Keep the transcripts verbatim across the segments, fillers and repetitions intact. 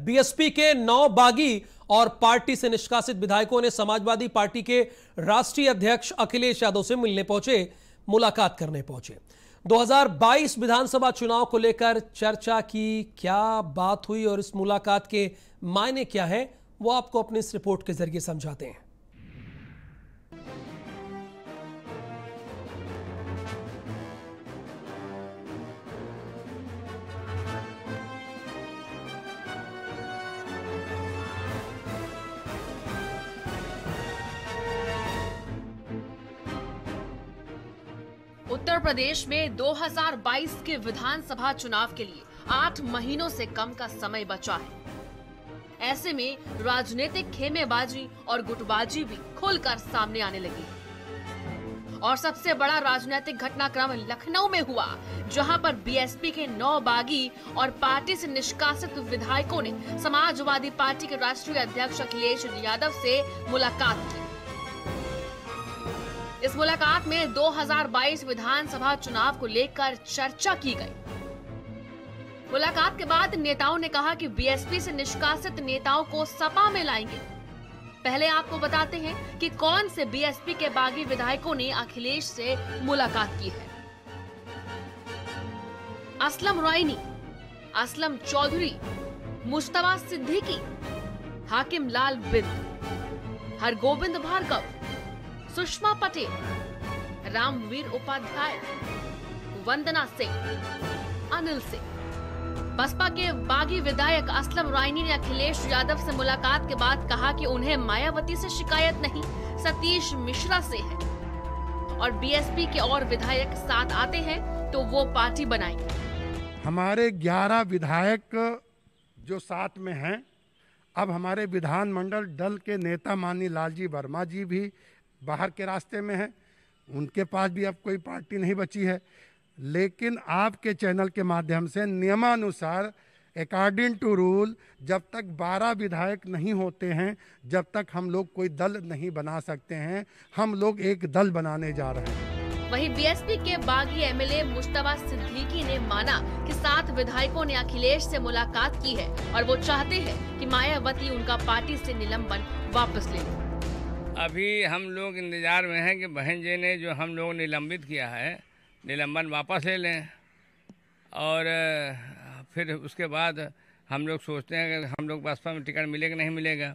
BSP के नौ बागी और पार्टी से निष्कासित विधायकों ने समाजवादी पार्टी के राष्ट्रीय अध्यक्ष अखिलेश यादव से मिलने पहुंचे, मुलाकात करने पहुंचे। दो हज़ार बाईस विधानसभा चुनाव को लेकर चर्चा की, क्या बात हुई और इस मुलाकात के मायने क्या है, वो आपको अपनी इस रिपोर्ट के जरिए समझाते हैं। उत्तर प्रदेश में दो हज़ार बाईस के विधानसभा चुनाव के लिए आठ महीनों से कम का समय बचा है। ऐसे में राजनीतिक खेमेबाजी और गुटबाजी भी खुलकर सामने आने लगी और सबसे बड़ा राजनीतिक घटनाक्रम लखनऊ में हुआ, जहां पर बीएसपी के नौ बागी और पार्टी से निष्कासित विधायकों ने समाजवादी पार्टी के राष्ट्रीय अध्यक्ष अखिलेश यादव से मुलाकात की। इस मुलाकात में दो हज़ार बाईस विधानसभा चुनाव को लेकर चर्चा की गई। मुलाकात के बाद नेताओं ने कहा कि बीएसपी से निष्कासित नेताओं को सपा में लाएंगे। पहले आपको बताते हैं कि कौन से बीएसपी के बागी विधायकों ने अखिलेश से मुलाकात की है। असलम रायनी, असलम चौधरी, मुस्तफा सिद्दीकी, हाकिम लाल बिंद, हरगोबिंद भार्गव, सुषमा पटेल, रामवीर उपाध्याय, वंदना सिंह, अनिल सिंह। बसपा के बागी विधायक असलम रायनी ने अखिलेश यादव से मुलाकात के बाद कहा कि उन्हें मायावती से शिकायत नहीं, सतीश मिश्रा से है और बीएसपी के और विधायक साथ आते हैं तो वो पार्टी बनाएंगे। हमारे ग्यारह विधायक जो साथ में हैं, अब हमारे विधानमंडल दल के नेता मानी लालजी वर्मा जी भी बाहर के रास्ते में है, उनके पास भी अब कोई पार्टी नहीं बची है। लेकिन आपके चैनल के माध्यम से नियमानुसार अकॉर्डिंग टू रूल जब तक बारह विधायक नहीं होते हैं, जब तक हम लोग कोई दल नहीं बना सकते हैं। हम लोग एक दल बनाने जा रहे हैं। वहीं बीएसपी के बागी एमएलए मुस्तफा सिद्दीकी ने माना कि सात विधायकों ने अखिलेश से मुलाकात की है और वो चाहते हैं कि मायावती उनका पार्टी से निलंबन वापस ले। अभी हम लोग इंतज़ार में हैं कि बहन जी ने जो हम लोग निलंबित किया है, निलंबन वापस ले लें और फिर उसके बाद हम लोग सोचते हैं कि हम लोग बसपा में टिकट मिलेगा नहीं मिलेगा।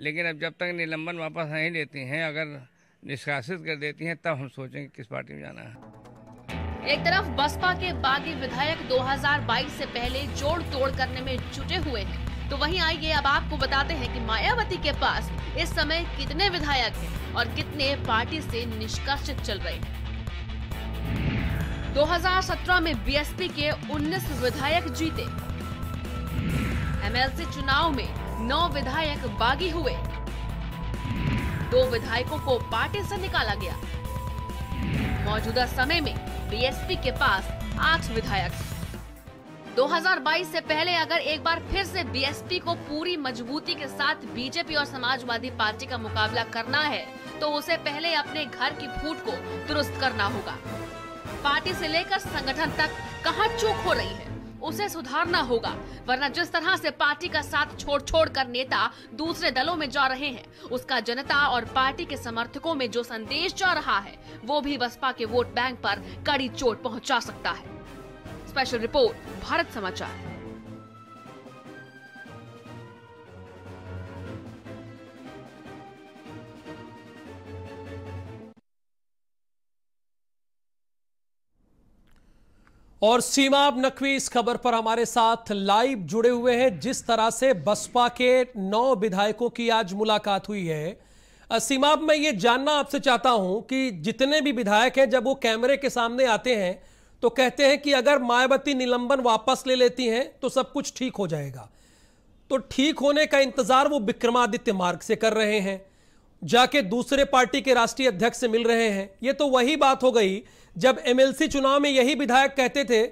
लेकिन अब जब तक निलंबन वापस नहीं लेती हैं, अगर निष्कासित कर देती हैं, तब हम सोचेंगे किस पार्टी में जाना है। एक तरफ बसपा के बागी विधायक दो हज़ार बाईस से पहले जोड़ तोड़ करने में जुटे हुए हैं, तो वहीं आइए अब आपको बताते हैं कि मायावती के पास इस समय कितने विधायक हैं और कितने पार्टी से निष्कासित चल रहे हैं। दो हज़ार सत्रह में बीएसपी के उन्नीस विधायक जीते। एमएलसी चुनाव में नौ विधायक बागी हुए, दो विधायकों को पार्टी से निकाला गया। मौजूदा समय में बीएसपी के पास आठ विधायक हैं। दो हज़ार बाईस से पहले अगर एक बार फिर से बीएसपी को पूरी मजबूती के साथ बीजेपी और समाजवादी पार्टी का मुकाबला करना है तो उसे पहले अपने घर की फूट को दुरुस्त करना होगा। पार्टी से लेकर संगठन तक कहां चूक हो रही है उसे सुधारना होगा, वरना जिस तरह से पार्टी का साथ छोड़ छोड़ कर नेता दूसरे दलों में जा रहे हैं, उसका जनता और पार्टी के समर्थकों में जो संदेश जा रहा है वो भी बसपा के वोट बैंक पर कड़ी चोट पहुँचा सकता है। स्पेशल रिपोर्ट, भारत समाचार। और सीमा नकवी इस खबर पर हमारे साथ लाइव जुड़े हुए हैं। जिस तरह से बसपा के नौ विधायकों की आज मुलाकात हुई है, सीमा मैं ये जानना आपसे चाहता हूं कि जितने भी विधायक हैं, जब वो कैमरे के सामने आते हैं तो कहते हैं कि अगर मायावती निलंबन वापस ले लेती हैं तो सब कुछ ठीक हो जाएगा। तो ठीक होने का इंतजार वो विक्रमादित्य मार्ग से कर रहे हैं, जाके दूसरे पार्टी के राष्ट्रीय अध्यक्ष से मिल रहे हैं। ये तो वही बात हो गई जब एमएलसी चुनाव में यही विधायक कहते थे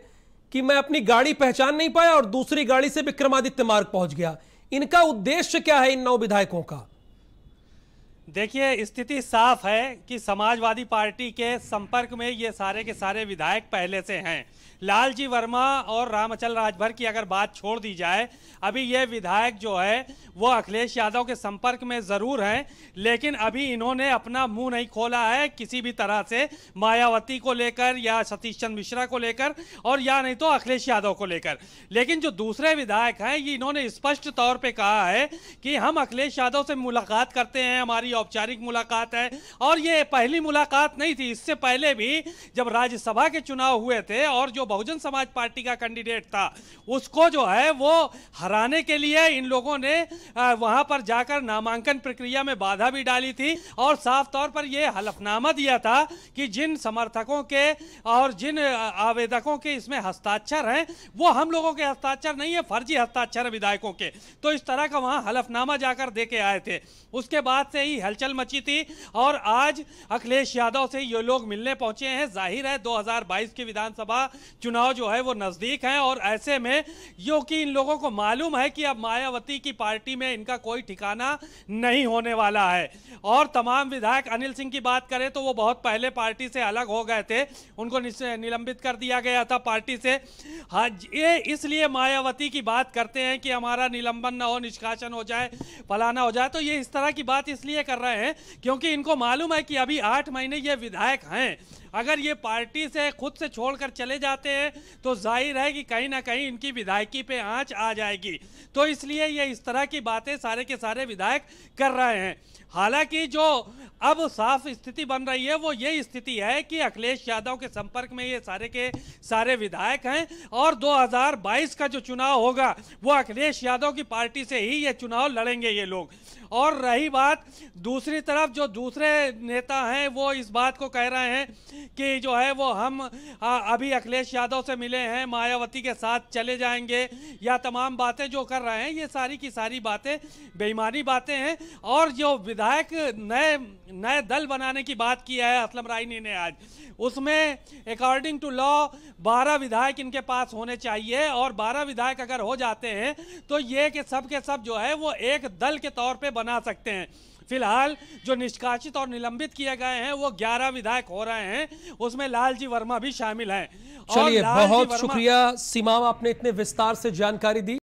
कि मैं अपनी गाड़ी पहचान नहीं पाया और दूसरी गाड़ी से विक्रमादित्य मार्ग पहुंच गया। इनका उद्देश्य क्या है इन नौ विधायकों का? देखिए स्थिति साफ है कि समाजवादी पार्टी के संपर्क में ये सारे के सारे विधायक पहले से हैं। लालजी वर्मा और रामचंद्र राजभर की अगर बात छोड़ दी जाए, अभी ये विधायक जो है वो अखिलेश यादव के संपर्क में ज़रूर हैं, लेकिन अभी इन्होंने अपना मुंह नहीं खोला है किसी भी तरह से, मायावती को लेकर या सतीश मिश्रा को लेकर और या नहीं तो अखिलेश यादव को लेकर। लेकिन जो दूसरे विधायक हैं ये इन्होंने स्पष्ट तौर पर कहा है कि हम अखिलेश यादव से मुलाकात करते हैं, हमारी औपचारिक मुलाकात है। और ये पहली मुलाकात नहीं थी, इससे पहले भी जब राज्यसभा के चुनाव हुए थे और जो बहुजन समाज पार्टी का कैंडिडेट था उसको जो है वो हराने के लिए इन लोगों ने वहां पर जाकर नामांकन प्रक्रिया में बाधा भी डाली थी और साफ तौर पर ये हलफनामा दिया था कि जिन समर्थकों के और जिन आवेदकों के इसमें हस्ताक्षर हैं वो हम लोगों के हस्ताक्षर नहीं है, फर्जी हस्ताक्षर विधायकों के। तो इस तरह का वहां हलफनामा जाकर दे के आए थे। उसके बाद से ही हलचल मची थी और आज अखिलेश यादव से ये लोग मिलने पहुंचे हैं। जाहिर है दो हज़ार बाईस की विधानसभा चुनाव जो है वो नजदीक है और ऐसे में यो कि इन लोगों को मालूम है कि अब मायावती की पार्टी में इनका कोई ठिकाना नहीं होने वाला है। और तमाम विधायक, अनिल सिंह की बात करें तो वो बहुत पहले पार्टी से अलग हो गए थे, उनको निलंबित कर दिया गया था पार्टी से। हाँ, ये इसलिए मायावती की बात करते हैं कि हमारा निलंबन ना हो, निष्कासन हो जाए, फलाना हो जाए। तो ये इस तरह की बात इसलिए कर रहे हैं क्योंकि इनको मालूम है कि अभी आठ महीने ये विधायक हैं, अगर ये पार्टी से खुद से छोड़कर चले जाते हैं तो जाहिर है कि कहीं ना कहीं इनकी विधायकी पे आंच आ जाएगी। तो इसलिए ये इस तरह की बातें सारे के सारे विधायक कर रहे हैं। हालांकि जो अब साफ स्थिति बन रही है वो ये स्थिति है कि अखिलेश यादव के संपर्क में ये सारे के सारे विधायक हैं और दो हज़ार बाईस का जो चुनाव होगा वो अखिलेश यादव की पार्टी से ही ये चुनाव लड़ेंगे ये लोग। और रही बात, दूसरी तरफ जो दूसरे नेता हैं वो इस बात को कह रहे हैं कि जो है वो हम आ, अभी अखिलेश यादव से मिले हैं, मायावती के साथ चले जाएंगे, या तमाम बातें जो कर रहे हैं ये सारी की सारी बातें बेईमानी बातें हैं। और जो विधायक नए नए दल बनाने की बात की है असलम रायनी ने आज, उसमें अकॉर्डिंग टू लॉ बारह विधायक इनके पास होने चाहिए और बारह विधायक अगर हो जाते हैं तो ये के सब के सब जो है वो एक दल के तौर पे बना सकते हैं। फिलहाल जो निष्कासित और निलंबित किए गए हैं वो ग्यारह विधायक हो रहे हैं, उसमें लालजी वर्मा भी शामिल हैं। चलिए, बहुत शुक्रिया सीमा, आपने इतने विस्तार से जानकारी दी।